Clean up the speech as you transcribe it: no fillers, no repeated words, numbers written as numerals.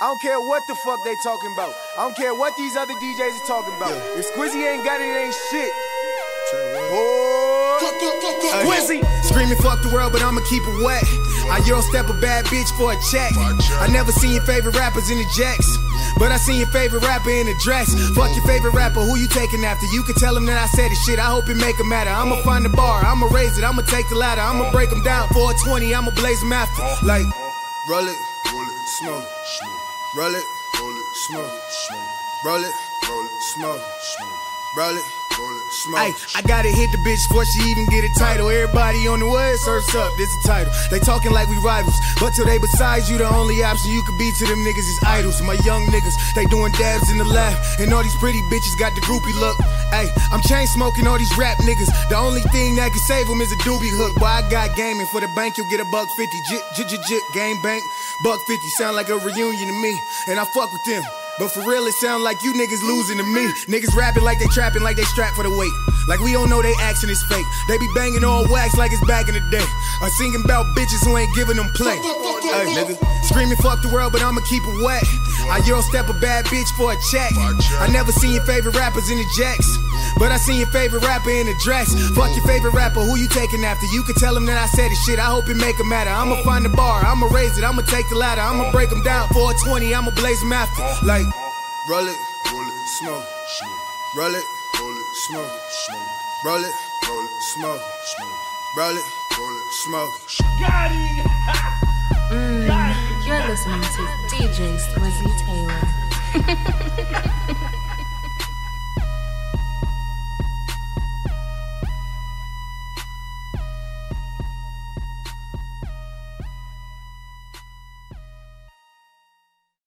I don't care what the fuck they talking about. I don't care what these other DJs are talking about. Yeah. If Squizzy ain't got it, it ain't shit. Squizzy screaming fuck the world, but I'ma keep it wet. I euro step a bad bitch for a check. I never seen your favorite rappers in the jacks, but I seen your favorite rapper in a dress. Fuck your favorite rapper, who you taking after? You can tell him that I said this shit, I hope it make him matter. I'ma find the bar, I'ma raise it, I'ma take the ladder, I'ma break him down. 420, I'ma blaze him after. Like, roll it, smoke, roll it, smoke, roll it, smoke, roll it. Ay, I gotta hit the bitch before she even get a title. Everybody on the way surfs up, this a title. They talking like we rivals, but till they beside you, the only option you could be to them niggas is idols. My young niggas, they doing dabs in the lab, and all these pretty bitches got the groupie look. Ay, I'm chain smoking all these rap niggas. The only thing that can save them is a doobie hook. Why I got gaming for the bank, you'll get a $1.50. Jit, game bank, $1.50. Sound like a reunion to me, and I fuck with them. But for real, it sound like you niggas losing to me. Niggas rapping like they trapping, like they strapped for the weight. Like we don't know they action is fake. They be banging on wax like it's back in the day. I'm singing about bitches who ain't giving them play. Ay, nigga. Screaming fuck the world, but I'ma keep it wet. I euro step a bad bitch for a check. I never seen your favorite rappers in the jacks, but I seen your favorite rapper in a dress. Fuck your favorite rapper, who you taking after? You can tell him that I said this shit, I hope it make him matter. I'ma find the bar, I'ma raise it, I'ma take the ladder, I'ma break him down. 420, I'ma blaze him after. Like, roll it, smoke, roll it, smoke, roll it, smoke, roll it, smoke. Got it! You're listening to DJ Squizzy.